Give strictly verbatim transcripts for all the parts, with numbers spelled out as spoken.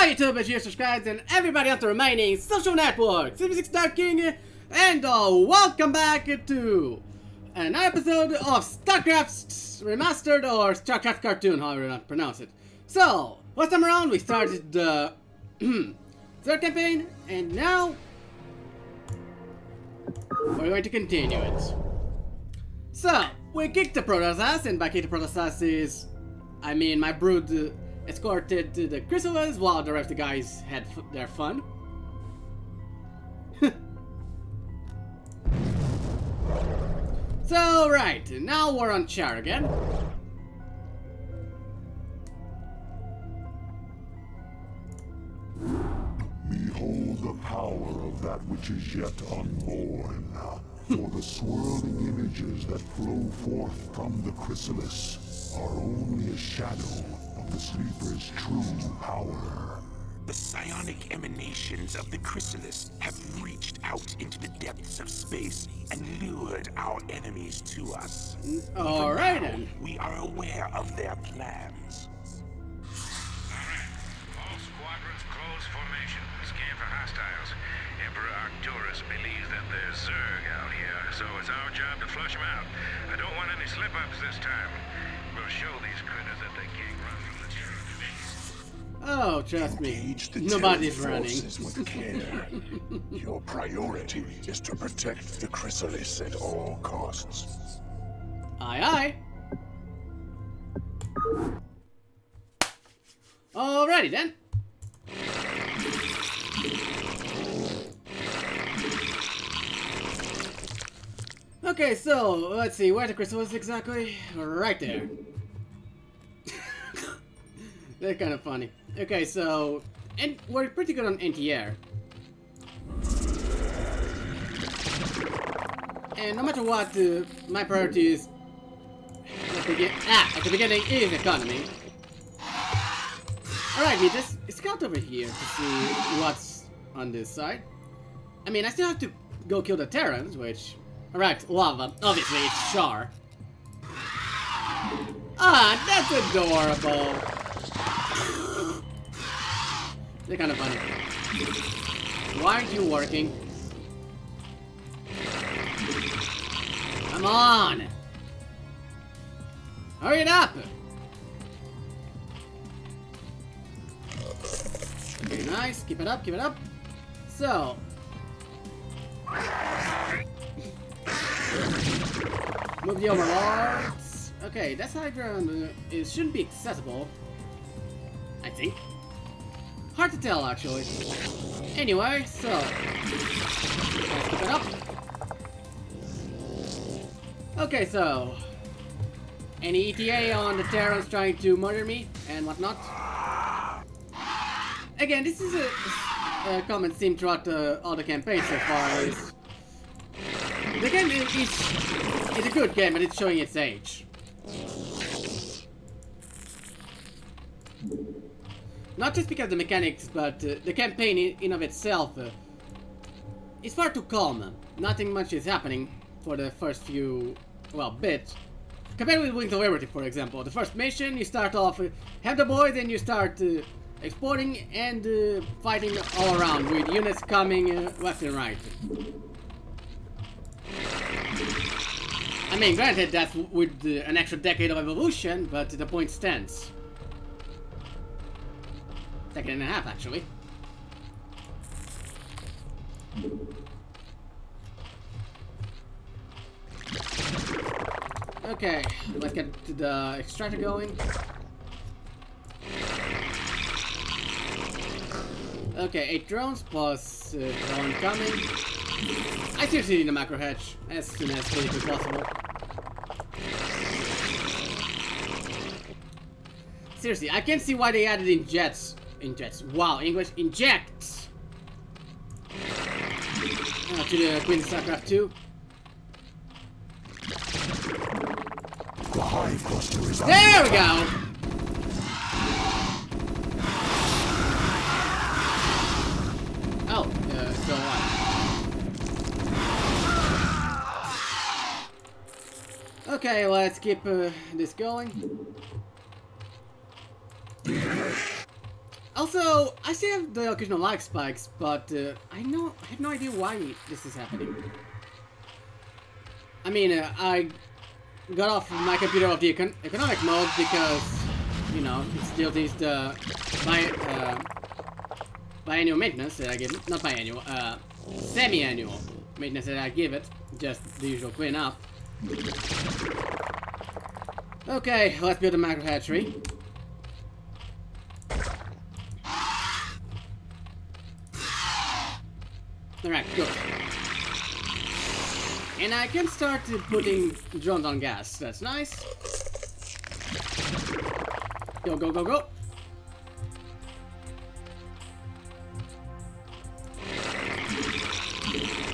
Hello YouTube, make sure you subscribe and everybody on the remaining social networks. seventy-six Darking, and uh, welcome back to another episode of StarCrafts Remastered or StarCraft Cartoon, however you want to pronounce it. So, last time around we started the third campaign, and now we're going to continue it. So, we kicked the Protoss ass, and by kicked the Protoss ass is, I mean, my brood uh, escorted to the Chrysalis while the rest of the guys had f their fun. So, right, now we're on Char again. Behold the power of that which is yet unborn. For the swirling images that flow forth from the Chrysalis are only a shadow of the Sleeper's true power. The psionic emanations of the Chrysalis have reached out into the depths of space and lured our enemies to us. All right, now, we are aware of their plans. Alright. All squadrons close formation. Scan for hostiles. Emperor Arcturus believes that there's Zerg out here, so it's our job to flush them out. I don't want any slip-ups this time. We'll show these critters that they can't run from the Terran. Oh, trust me. Nobody's running. With care. Your priority is to protect the Chrysalis at all costs. Aye, aye. Alrighty then. Okay, so let's see, where the Chrysalis exactly? Right there. They're kind of funny. Okay, so, and we're pretty good on anti-air. And no matter what, uh, my priority is at the, ah, at the beginning is economy. Alright, we just scout over here to see what's on this side. I mean, I still have to go kill the Terrans, which... Alright, lava. Obviously, it's Char. Ah, that's adorable. They're kind of funny. Why aren't you working? Come on! Hurry it up! Very nice, keep it up, keep it up. So... Move the overlords. Okay, that's high ground. It shouldn't be accessible, I think. Hard to tell, actually. Anyway, so... let's pick it up. Okay, so... any E T A on the Terrans trying to murder me and whatnot? Again, this is a, a common theme throughout the, all the campaigns so far. Is the game is, is, is a good game, but it's showing its age. Not just because of the mechanics, but uh, the campaign in, in of itself uh, is far too calm. Nothing much is happening for the first few, well, bits. Compared with Wings of Liberty, for example. The first mission, you start off, uh, have the boys, and you start... Uh, exporting and uh, fighting all around with units coming uh, left and right. I mean, granted, that's with uh, an extra decade of evolution, but the point stands. Second and a half, actually. Okay, let's get the extractor going. Okay, eight drones plus uh, drone coming. I seriously need a macro hatch as soon as physically possible. Seriously, I can't see why they added in jets. In jets. Wow, English. Injects! Uh, to the Queen of StarCraft two. The hive cluster is there we go! So what? Okay, let's keep uh, this going. Also, I still have the occasional lag spikes, but uh, I know I have no idea why this is happening. I mean, uh, I got off my computer of the econ economic mode because, you know, it still needs the bi uh, biannual maintenance that I give it. Not biannual, uh, semi-annual maintenance that I give it. Just the usual clean up. Okay, let's build a macro hatchery. Alright, good. And I can start putting drones on gas, that's nice. Go, go, go, go!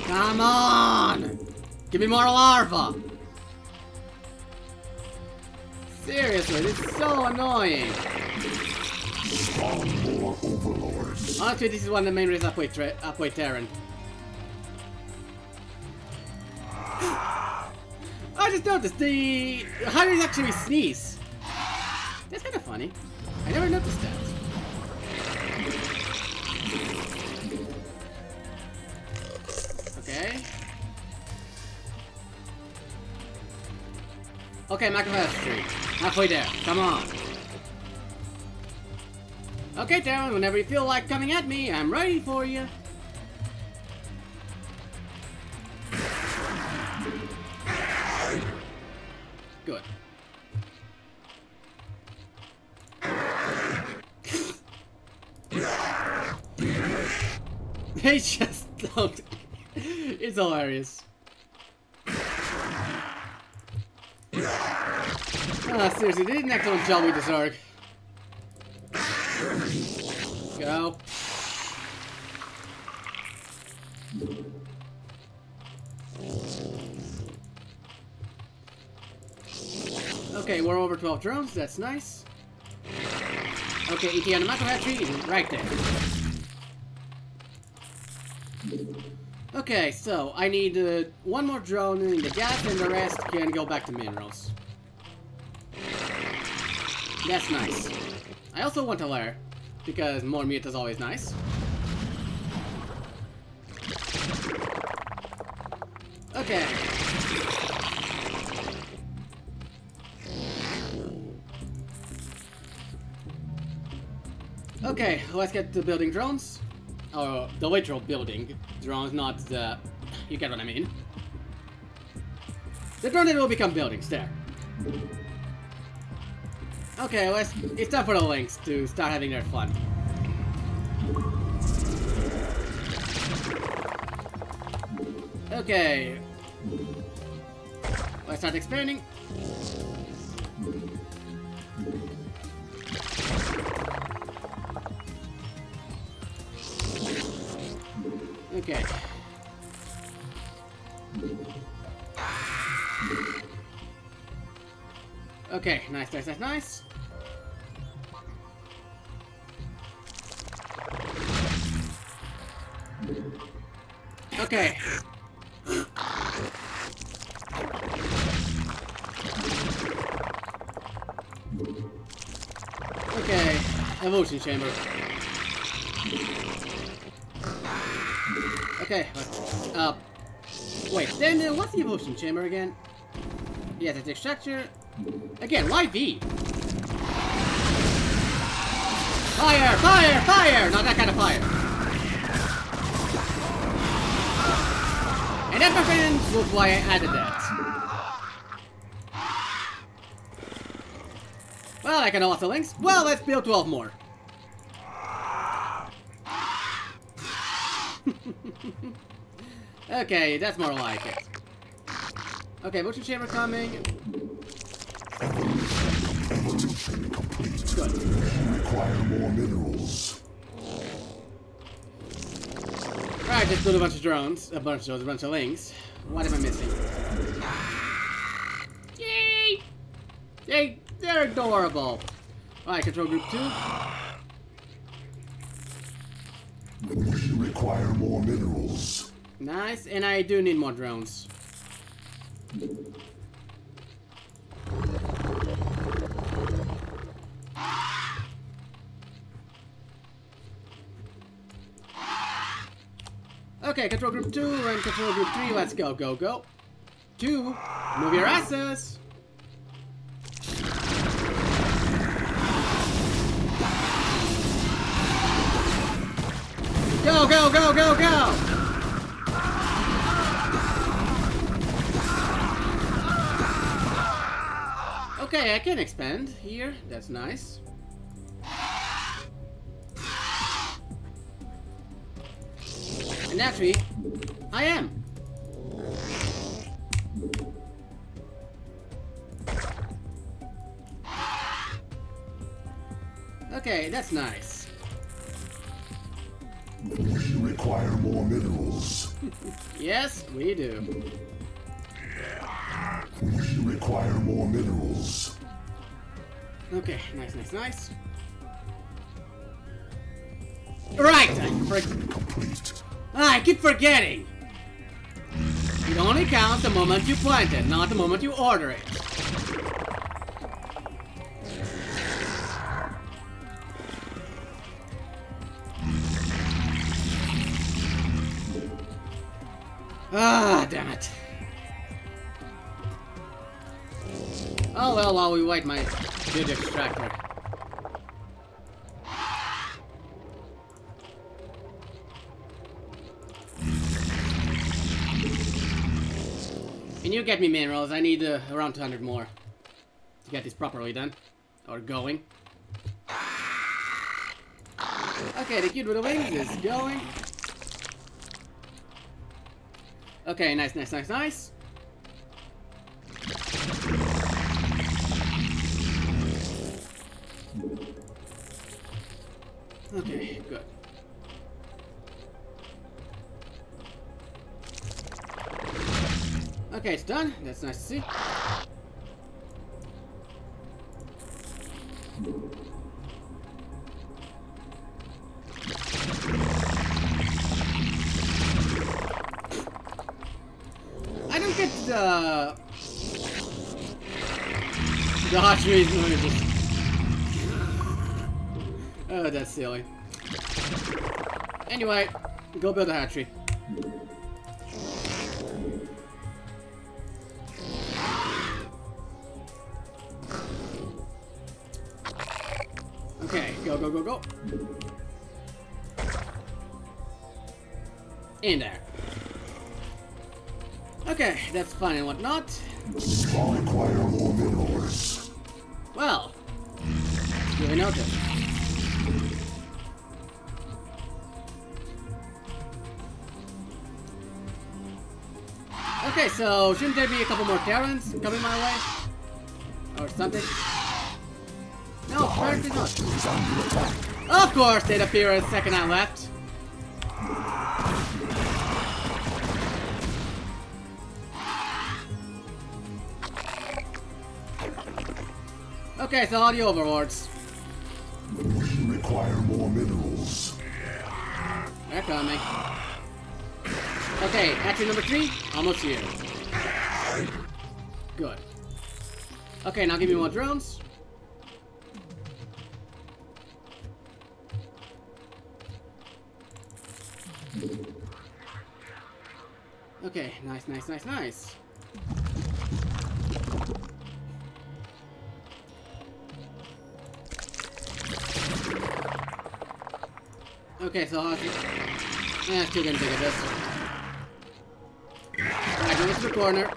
Come on! Give me more larva! Seriously, this is so annoying! Honestly, this is one of the main reasons I play, I play Terran. I just noticed the hydras actually sneeze. That's kind of funny. I never noticed that. Okay. Okay, macrohatchery. Halfway there. Come on. Okay, Terran, whenever you feel like coming at me, I'm ready for you. Good. They just don't. It's hilarious. Ah, seriously, they did an excellent job with the Zerg. Go. Okay, we're over twelve drones, that's nice. Okay, E T on the macro hatchery is right there. Okay, so I need uh, one more drone in the gas and the rest can go back to minerals. That's nice. I also want a lair, because more meat is always nice. Okay. Okay, let's get to building drones. Or the literal building drones, not the... You get what I mean. The drone that will become buildings, there. Okay, let's... It's time for the links to start having their fun. Okay. Let's start expanding. Okay. Okay, nice, nice, nice, nice. Okay. Okay, evolution chamber. Okay, let's, uh, wait, then uh, what's the evolution chamber again? Yeah, that's the extractor. Again, why V? Fire, fire, fire! Not that kind of fire. And that, my friends, was why I added that. Well, I got a lot of links. Well, let's build twelve more. Okay, that's more like it. Okay, motion chamber coming. Good. We require more minerals. Alright, just build a bunch of drones. A bunch of a bunch of links. What am I missing? Yay! Yay! They're adorable! Alright, control group two. We require more minerals. Nice, and I do need more drones. Okay, control group two and control group three. Let's go, go, go. Two, move your asses. Go, go, go, go, go. Okay, I can expand here. That's nice. And actually, I am. Okay, that's nice. We require more minerals. Yes, we do. We require more minerals. Okay, nice, nice, nice. Right! I, complete. I keep forgetting! It only counts the moment you plant it, not the moment you order it. Ah, damn it. Oh well, while we wait, my good extractor. Can you get me minerals? I need uh, around two hundred more to get this properly done. Or going. Okay, the cute little wings is going. Okay, nice, nice, nice, nice. Okay, good. Okay, it's done. That's nice to see. I don't get the... the hot trees noises. Oh, that's silly. Anyway, go build a hatchery. Okay, go, go, go, go. In there. Okay, that's fine and whatnot. I require more minerals. Well, give a notice. Okay, so shouldn't there be a couple more Terrans coming my way? Or something? No, apparently not. Of course they'd appear the second I left. Okay, so all the overlords. We require more minerals. They're coming. Okay, action number three, almost here. Good. Okay, now give me more drones. Okay, nice, nice, nice, nice. Okay, so I eh, still didn't think of this. Go to the corner.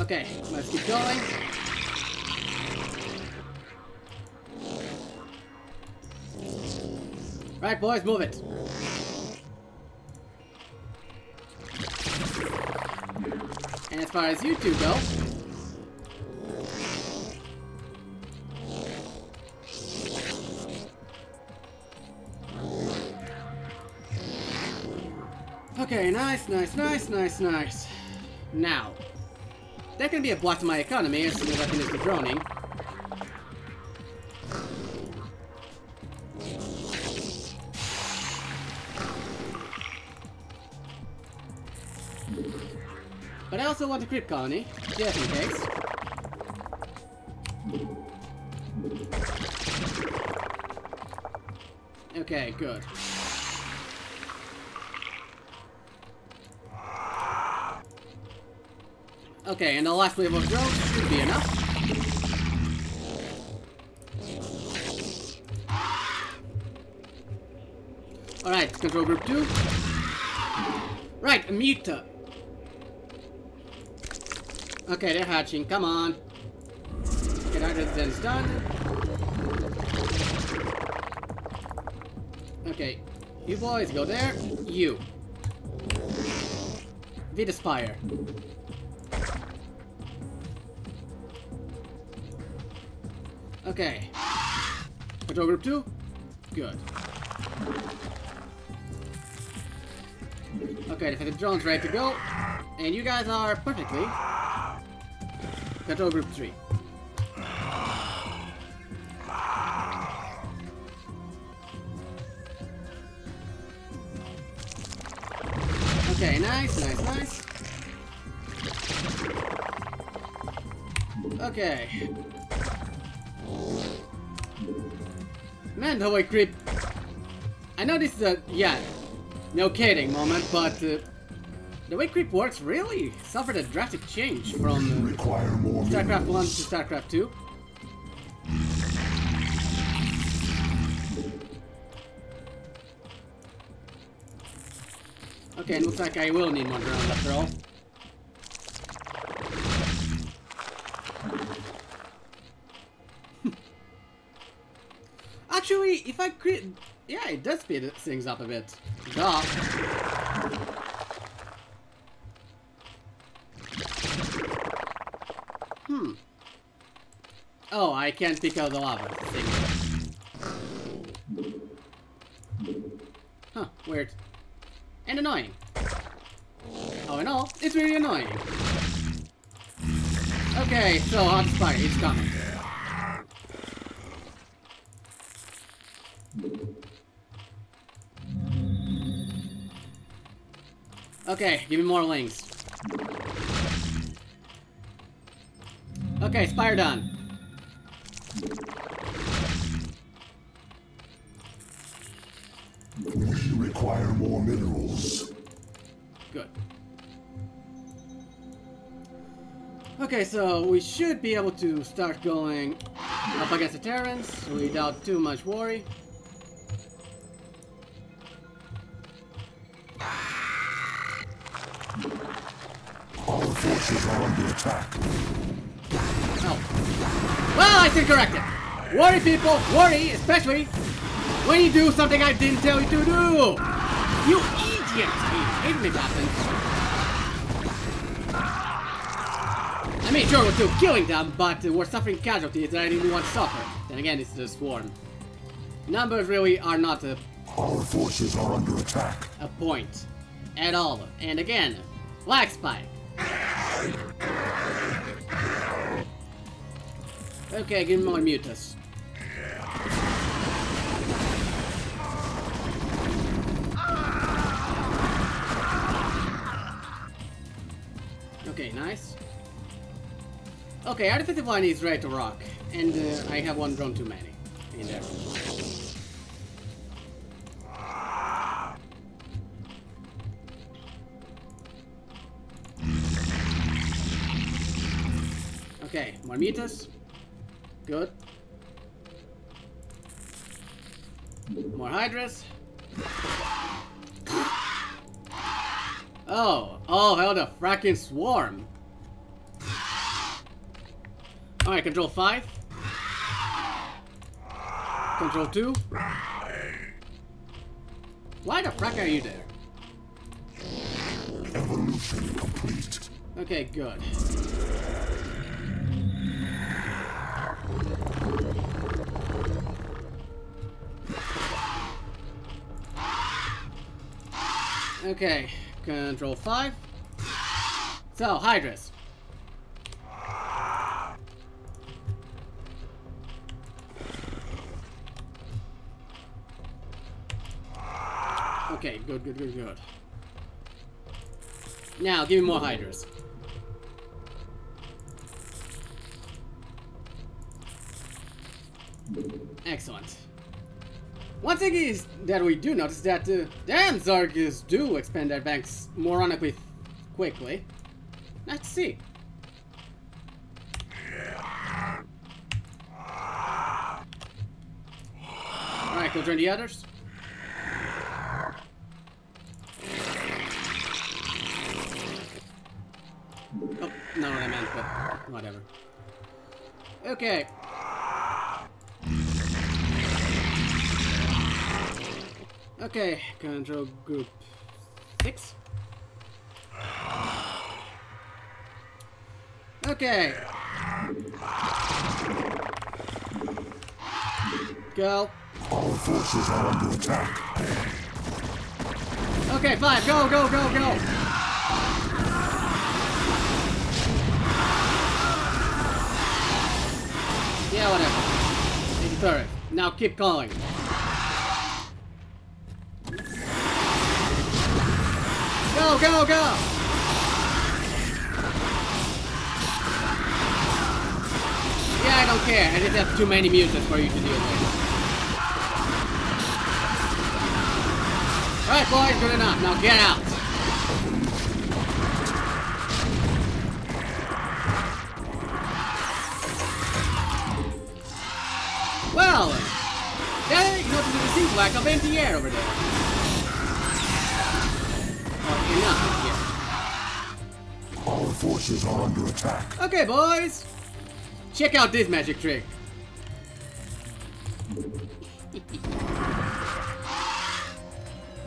Okay, let's keep going. Right, boys, move it. And as far as you two go. Okay, nice, nice, nice, nice, nice. Now, that can be a block to my economy as soon as I finish the droning. But I also want a creep colony, just in case. Okay, good. Okay, and the last wave of drones should be enough. Alright, control group two. Right, Amita. Okay, they're hatching, come on. Get out of this done. Okay, you boys go there. You. Vid Aspire. Okay. Control group two? Good. Okay, the fitted drone's ready to go. And you guys are perfectly. Control group three. Okay, nice, nice, nice. Okay. Man, how I creep. I know this is a, yeah, no kidding moment, but uh, the way creep works really suffered a drastic change from uh, require more StarCraft one to StarCraft two. Okay, looks like I will need more drones after all. Actually, if I create... Yeah, it does speed things up a bit. Duh. Hmm. Oh, I can't pick out the lava thing. Huh, weird. And annoying. Oh, and all, it's really annoying. Okay, so hot fire, it's coming. Okay, give me more links. Okay, Spire done. We require more minerals. Good. Okay, so we should be able to start going up against the Terrans without too much worry. Are under attack. Oh. Well, I should correct it. Worry, people, worry, especially when you do something I didn't tell you to do. You idiot! You ignorant happens. I mean, sure, we're still killing them, but we're suffering casualties that I didn't want to suffer. Then again, it's the swarm. Numbers really are not a... Our forces are under attack. A point. At all. And again, lag spike. Okay, give me my mutas. Okay, nice. Okay, Artifact one is ready to rock. And uh, I have one drone too many in there. Okay, more mutas. Good. More hydras. Oh, oh, hell, the fracking swarm. Alright, control five. Control two. Why the frack are you there? Evolution complete. Okay, good. Okay, control five. So, Hydras. Okay, good, good, good, good. Now, give me more Hydras. Excellent. One thing is that we do notice that uh, damn Zergs do expand their banks moronically quickly. Let's see. Alright, go join the others. Oh, not what I meant, but whatever. Okay. Okay, control group six. Okay. Go. Our forces are under attack. Okay, five. Go, go, go, go. Yeah, whatever. It's a turret. Now keep calling. Go, go, go! Yeah, I don't care. I just have too many mutants for you to deal with. Alright, boys, good enough. Now get out! Well, that ain't nothing to the sea black of empty air over there. Our forces are under attack. Okay, boys. Check out this magic trick.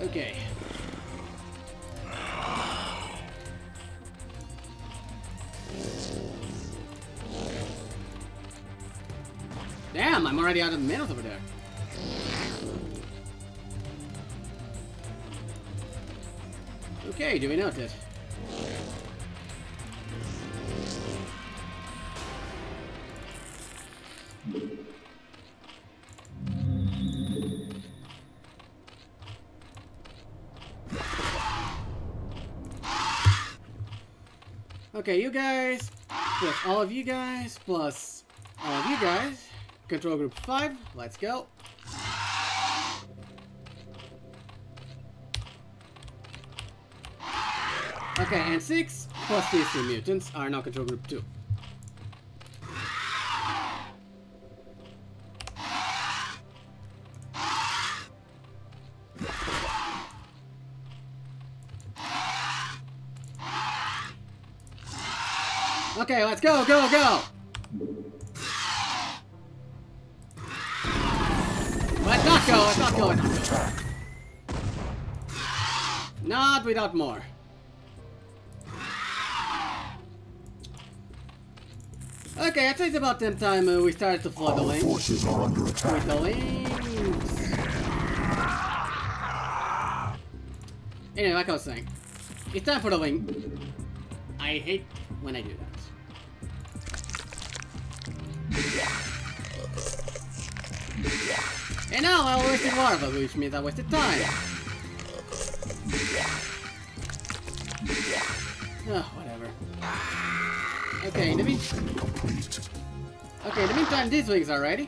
Okay. Damn, I'm already out of minutes over there. Okay, do we note it? Okay, you guys, plus all of you guys, plus all of you guys, control group five, let's go. Okay, and six, plus these two mutants are now control group two. Okay, let's go, go, go! Let's not go, let's not go, let's not go. Not without more. Okay, I think it's about them time uh, we started to flood the lane. Our forces are under attack. With the lanes. Anyway, like I was saying, it's time for the lane. I hate when I do that. And now I wasted more of it, which means I wasted time. Oh, whatever. Okay, in the meantime. Okay, in the meantime, these wings are ready.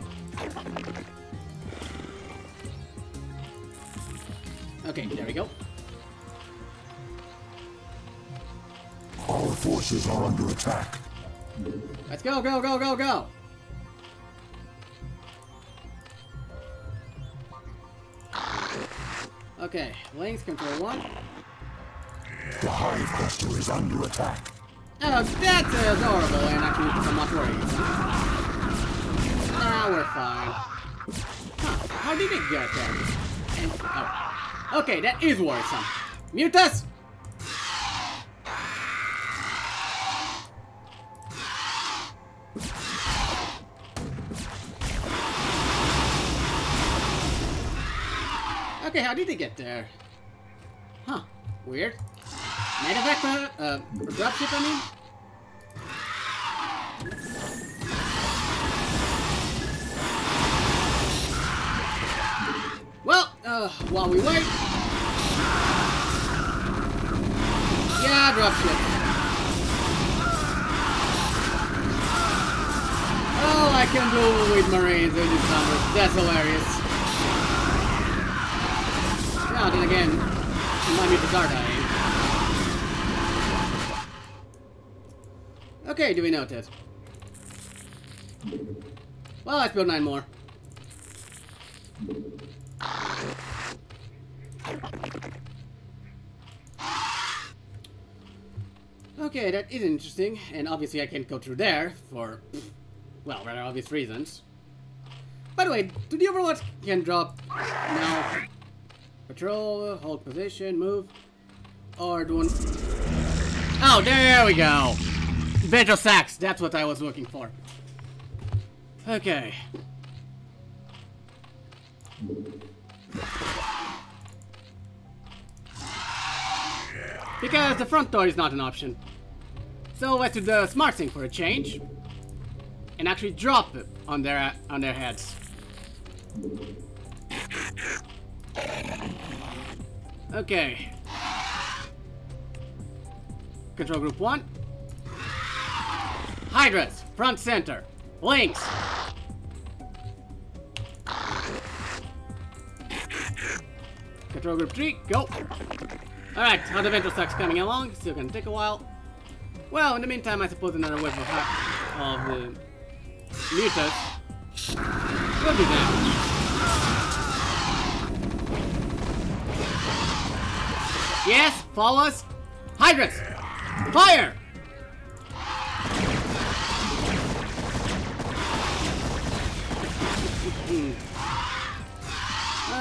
Okay, there we go. Our forces are under attack. Let's go, go, go, go, go! Okay, Lane's control one. The Hive Cluster is under attack. Oh, that's adorable, and actually I'm not worried. Nah, we're fine. Huh, how did it get there? And, oh. Okay, that is worrisome. Mute us! Okay, how did they get there? Huh, weird. Medevac, uh, dropship, I mean? Well, uh, while we wait. Yeah, dropship. Oh, I can do with Marines in these numbers. That's hilarious. Ah, then again, remind me of the Zardai. Okay, do we note it? Well, let's build nine more. Okay, that is interesting, and obviously I can't go through there for, well, rather obvious reasons. By the way, do the overlords can drop now? Patrol, hold position, move, or do one... Oh, there we go! Beto sacks, that's what I was looking for. Okay. Because the front door is not an option. So let's do the smart thing for a change. And actually drop it on their on their heads. Okay. Control group one. Hydras, front center. Links. Control group three, go. Alright, now the Ventral Sack's coming along, still gonna take a while. Well, in the meantime, I suppose another wave of, of the mutants will do damage. Yes, follow us. Hydras! Fire!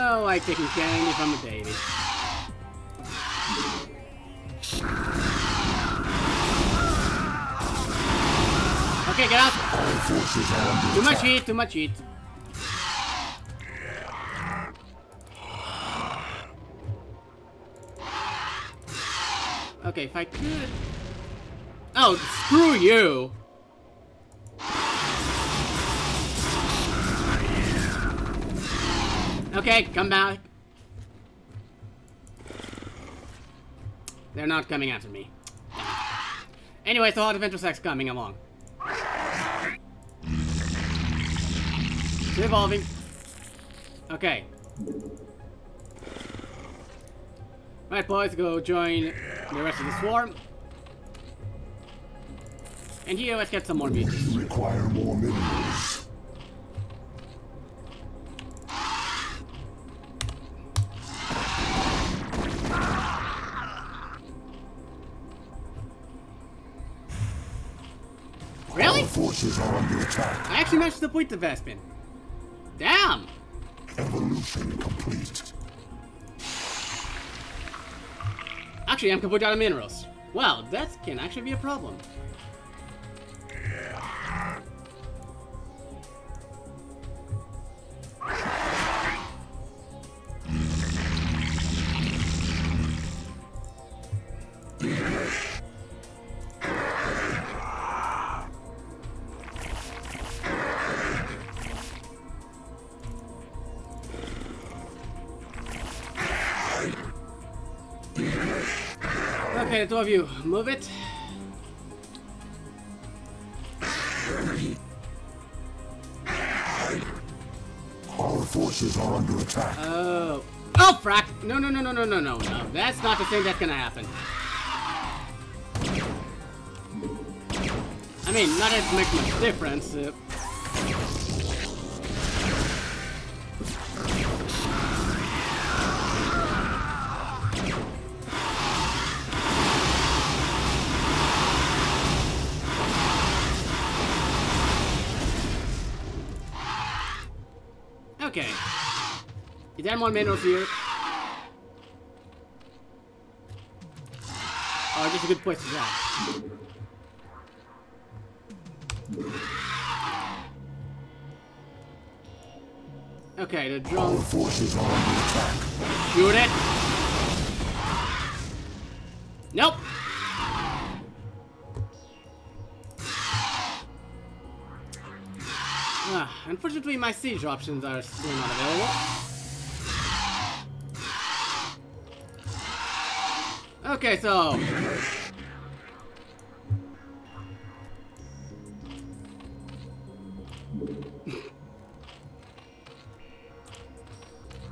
Oh, I taking candy from a baby. Okay, get out! Too much heat, too much heat. Okay, if I could... Oh, screw you! Okay, come back. They're not coming after me. Anyway, so all the Ventral Sack's coming along. Evolving. Okay. Alright, boys, go join the rest of the swarm. And here, let's get some more mutants. You require more minerals. Really? Our forces are under attack. I actually managed to deploy the Vespin. Damn! Evolution complete. Actually, I'm completely out of minerals. Wow, that can actually be a problem. Okay, the two of you, move it. Our forces are under attack. Oh. Oh, frack! No, no, no, no, no, no, no, no. That's not the thing that's gonna happen. I mean, not that it makes much difference. Uh, Okay. Is there more minerals here? Oh, just a good place to drop. Okay, the drone. Our forces are under attack. Shoot it. Nope. Unfortunately, my siege options are still not available. Okay, so...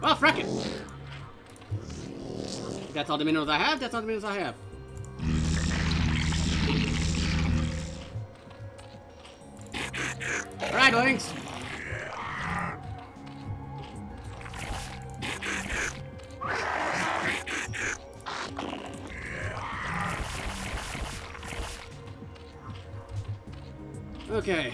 Well, frack it! That's all the minerals I have. That's all the minerals I have. Alright, Oinks. Okay.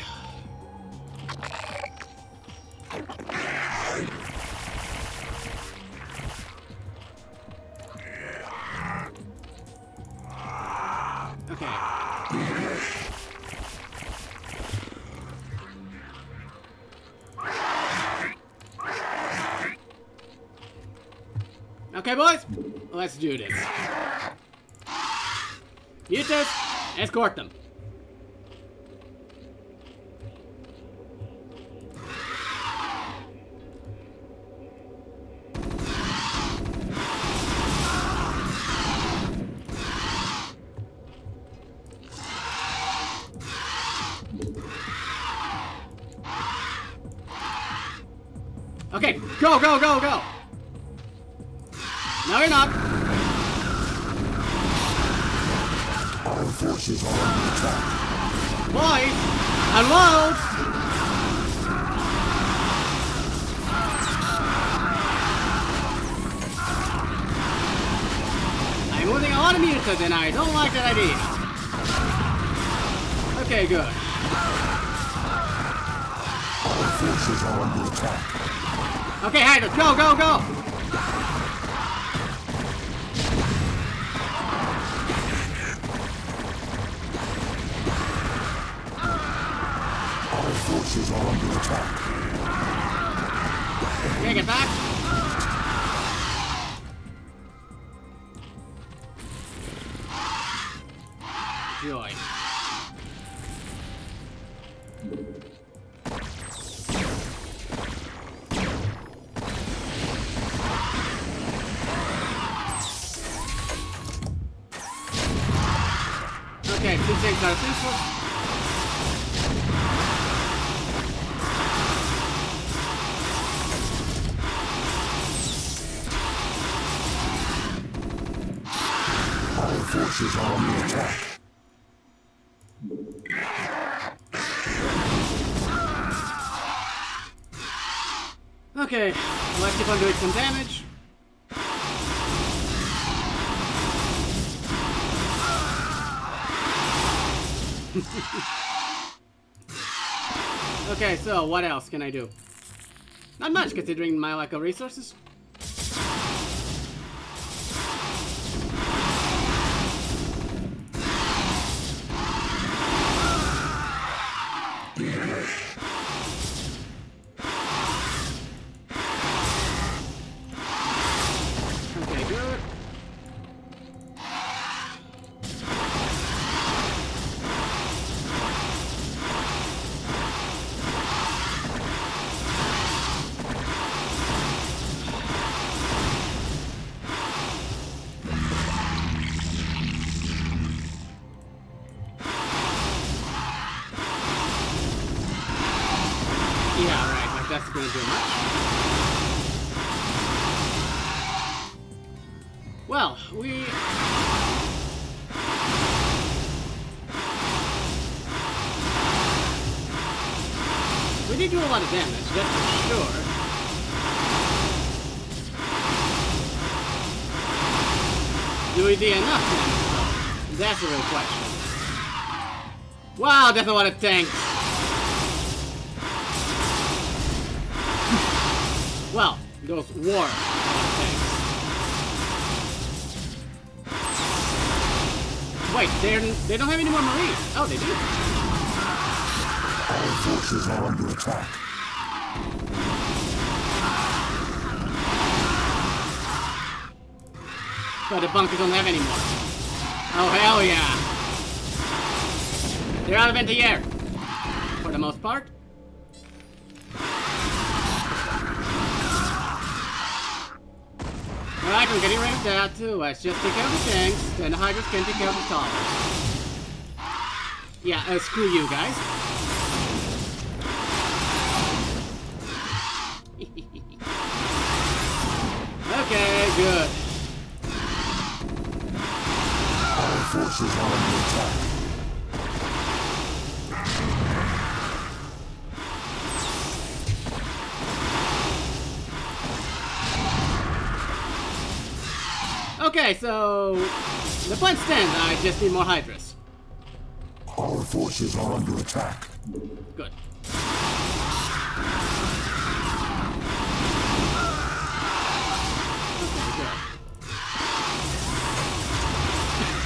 Okay, boys, let's do this. Mutas, escort them. Okay, go, go, go, go. No, you're not. Our forces are under attack. Boy, unload. I'm moving a lot of mutants, and I don't like that idea. Okay, good. Our forces are under attack. Okay, Hydra, go, go, go. Forces are under attack. Can I get back? Joy. Okay, two things are peaceful. Forces are on the attack. Okay, let's keep on doing some damage. Okay, so what else can I do? Not much considering my lack of resources. Well, we... We did do a lot of damage, that's for sure. Do we do enough damage, though? That's a real question. Wow, that's a lot of tanks. Well, those war things. Wait, they're, they don't have any more Marines. Oh, they do. Our forces are under attack. But the bunkers don't have any more. Oh, hell yeah. They're out of empty air. For the most part. Alright, I'm getting rid of that too. Let's just take care of the tanks, then the Hydras can take care of the towers. Yeah, uh, screw you guys. Okay, good. forces are under attack. Okay, so the point stands. I just need more Hydras. Our forces are under attack. Good.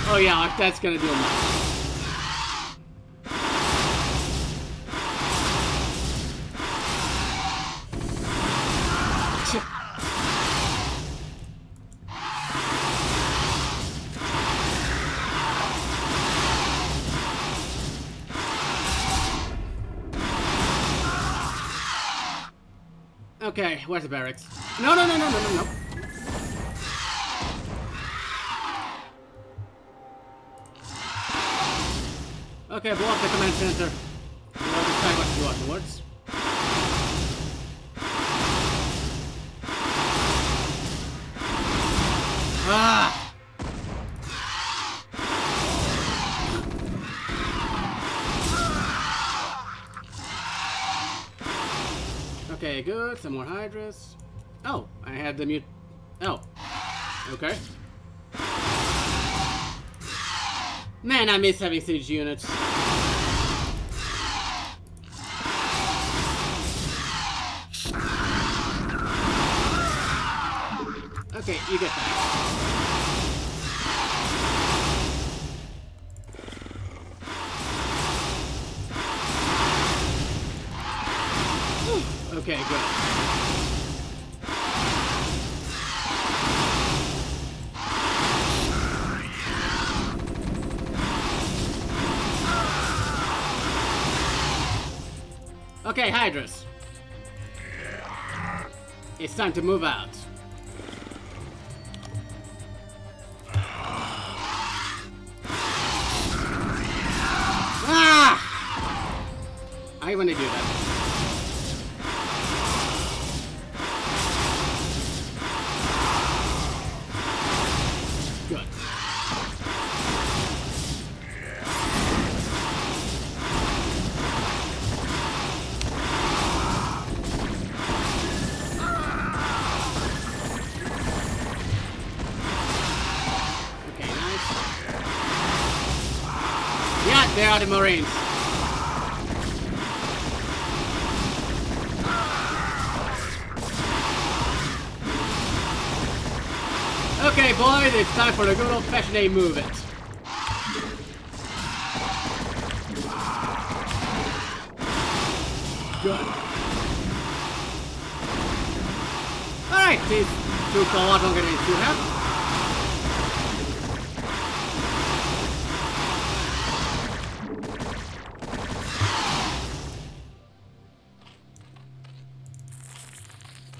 Oh yeah, that's gonna do much. Okay, where's the barracks? No, no, no, no, no, no, no. Okay, blow up the command center. We'll decide what to do afterwards. Ah! Okay, good. Some more Hydras. Oh, I had the mute. Oh. Okay. Man, I miss having siege units. Okay, you get that. Okay, good. Okay, Hydras. It's time to move out. Ah! I want to do that. They are the Marines. Okay, boys, it's time for a good old-fashioned A move it. Good. Alright, this took a lot longer than it should have.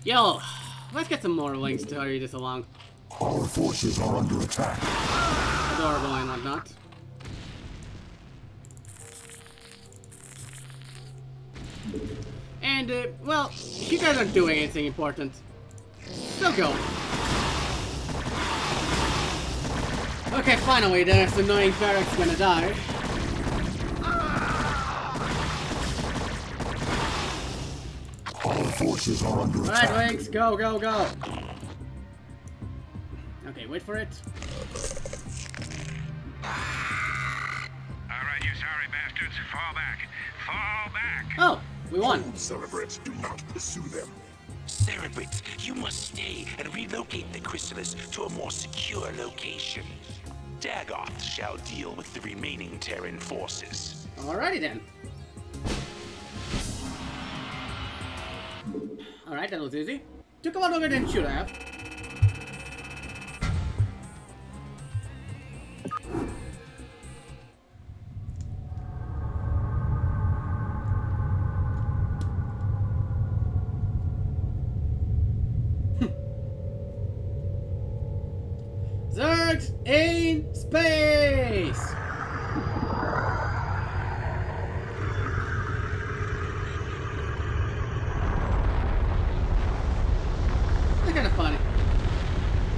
Yo, let's get some more links to hurry this along. Our forces are under attack. Adorable and whatnot. And, uh, well, you guys aren't doing anything important. So go. Okay, finally, there's annoying barracks gonna die. Forces are under attack. Alright, Wings, go, go, go. Okay, wait for it. Alright, you sorry bastards. Fall back. Fall back. Oh, we won. Cerebrates, do not pursue them. Cerebrates, you must stay and relocate the Chrysalis to a more secure location. Dagoth shall deal with the remaining Terran forces. Alrighty then. Alright, that was easy. Took a lot longer than should have. Zerg in space!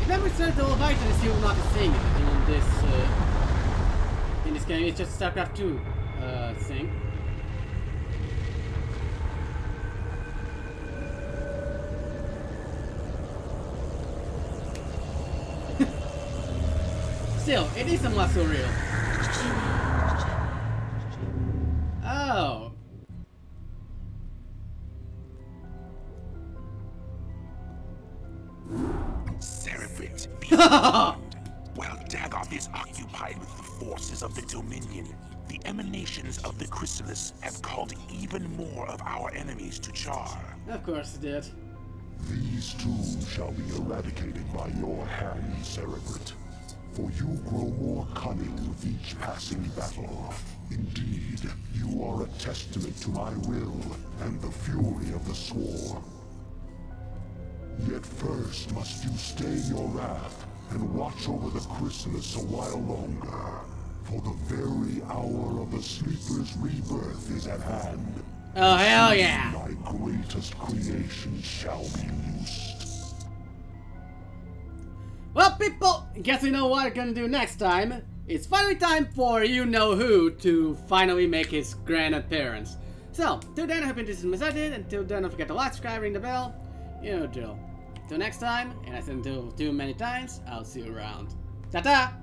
If memory serves, the whole Vitalist, you will not be seeing it in this uh, game, it's just StarCraft two uh, thing. Still, it is somewhat surreal. Oh. Cerebrate, be warned. While Dagoth is occupied with the forces of the Dominion, the emanations of the Chrysalis have called even more of our enemies to Char. Of course it did. These too shall be eradicated by your hand, Cerebrate. For you grow more cunning with each passing battle. Indeed, you are a testament to my will and the fury of the swarm. Yet first must you stay your wrath and watch over the Chrysalis a while longer, for the very hour of the Sleeper's rebirth is at hand. Oh, hell yeah! My greatest creation shall be loosed. Well, people, guess we know what we're gonna do next time. It's finally time for you-know-who to finally make his grand appearance. So, till then, I hope you enjoyed this message. Until then, don't forget to like, subscribe, ring the bell. You know the drill. Till next time, and I said until too many times, I'll see you around. Ta-ta!